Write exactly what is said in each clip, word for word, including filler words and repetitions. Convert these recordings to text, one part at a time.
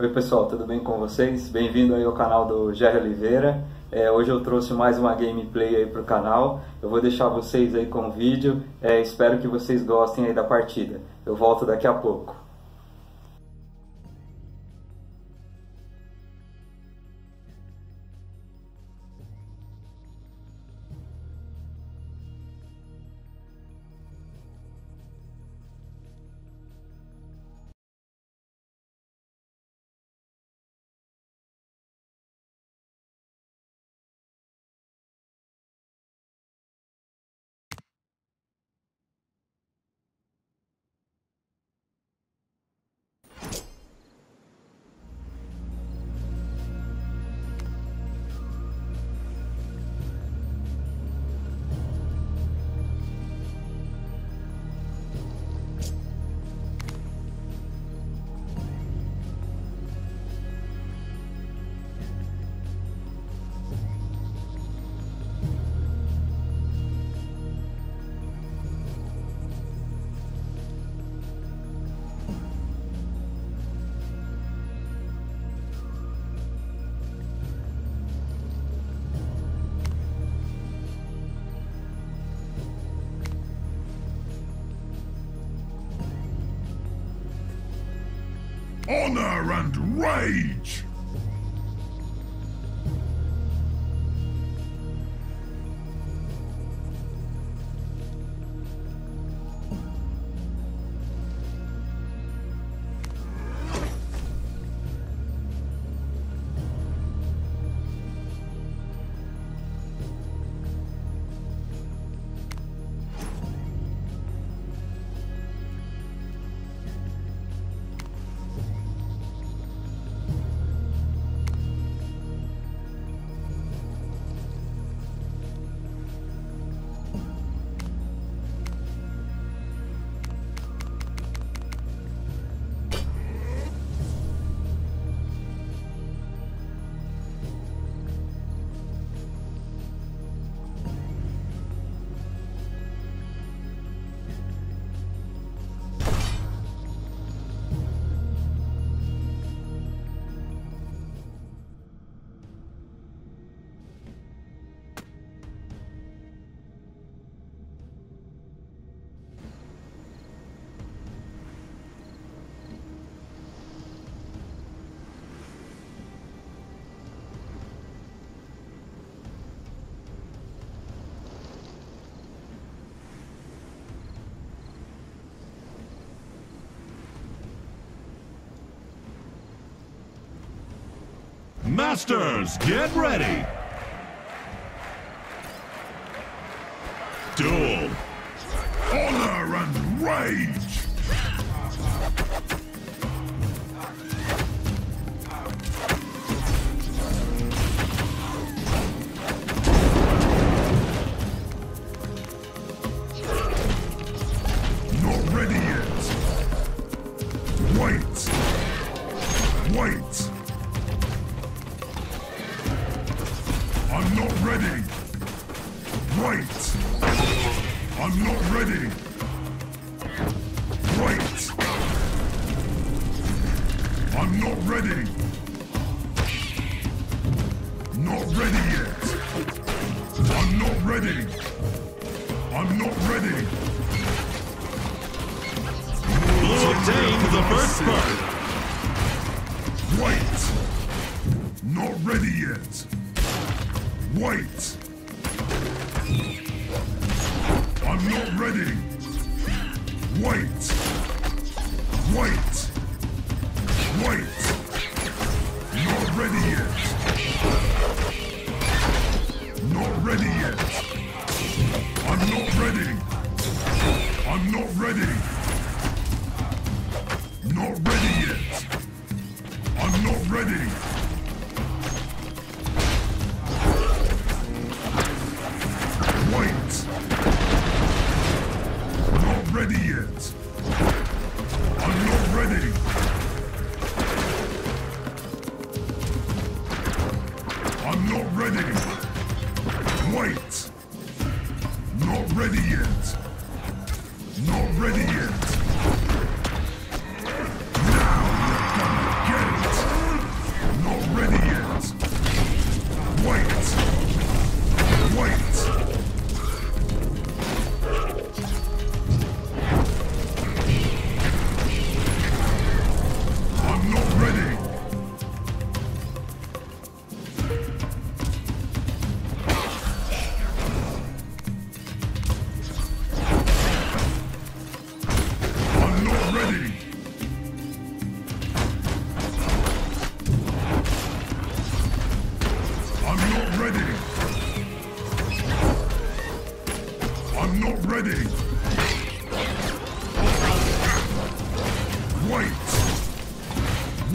Oi pessoal, tudo bem com vocês? Bem-vindo aí ao canal do Jerri Oliveira. É, hoje eu trouxe mais uma gameplay aí pro canal. Eu vou deixar vocês aí com o vídeo. É, espero que vocês gostem aí da partida. Eu volto daqui a pouco. Honor and Rage! Masters, get ready! Duel! Honor and Rage! Not ready yet! Wait! Wait! I'm not ready. Wait. I'm not ready. Wait. I'm not ready. Not ready yet. I'm not ready. I'm not ready. Blue obtained the first part. Wait. Not ready yet. Wait! I'm not ready! Wait! Wait! Wait! Not ready yet! Not ready yet! I'm not ready! I'm not ready! Not ready yet! I'm not ready! Wait! Not ready yet! Not ready yet! Now you're gonna get it!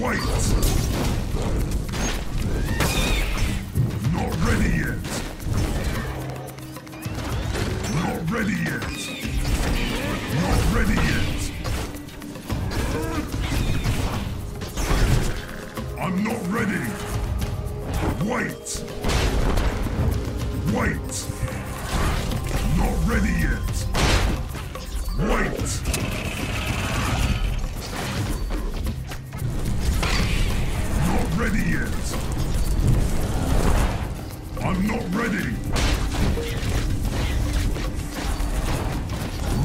Wait! Not ready yet! Not ready yet! Not ready yet! I'm not ready! Wait! Wait! Not ready yet! Wait! Ready yet. I'm not ready.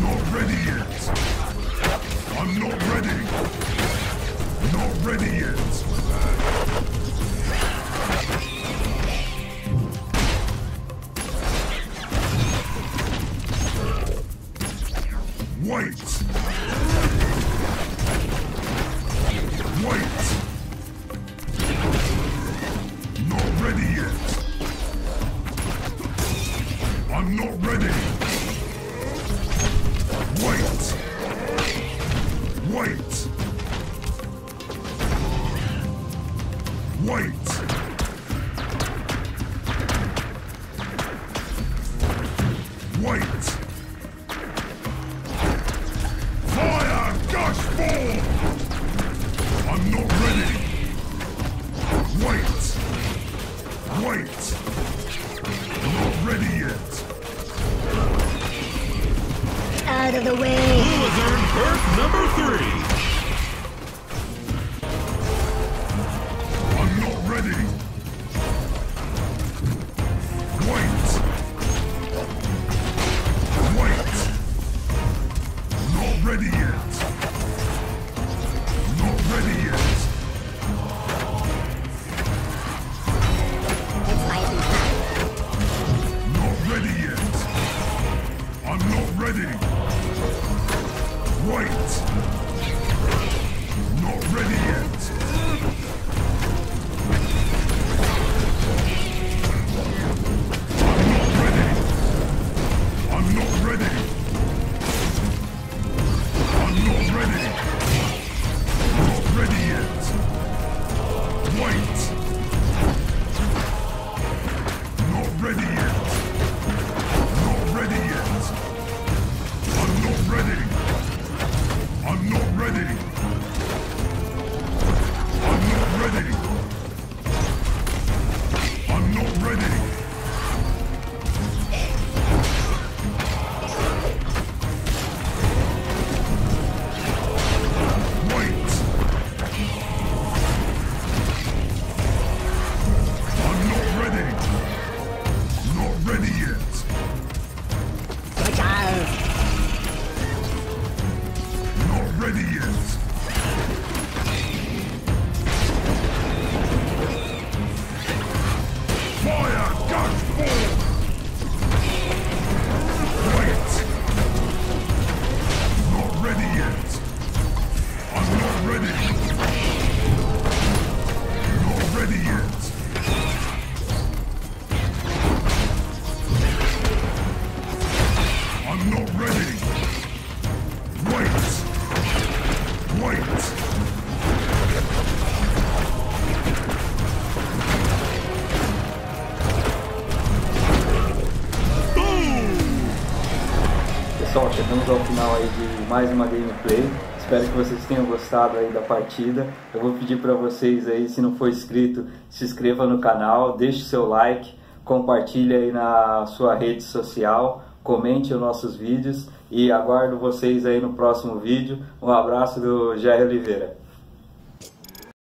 Not ready yet. I'm not ready. Not ready yet. Wait. Wait. I'm not ready! Wait! Wait! Wait! Wait! Fire! Gush ball! I'm not ready! Wait! Wait! Not ready yet! Out of the way. Blue has earned berth number three. I'm not ready. Wait. Wait. Not ready yet. Not ready yet. Not ready yet. I'm not ready. Wait! Not ready yet! I'm not ready! I'm not ready! I'm not ready! Not ready yet! Wait! Not ready yet! Not ready yet! I'm not ready! I'm not ready. I'm not ready. I'm not ready. Wait. I'm not ready. Not ready yet. Watch out. Ready yet. Fire! Gush! Ball! Wait! Not ready yet. I'm not ready. Not ready yet. I'm not ready. Wait! Wait! Wait! Pessoal, chegamos ao final aí de mais uma gameplay. Espero que vocês tenham gostado aí da partida. Eu vou pedir para vocês aí, se não for inscrito, se inscreva no canal, deixe seu like, compartilhe aí na sua rede social, comente os nossos vídeos e aguardo vocês aí no próximo vídeo. Um abraço do Jerri Oliveira.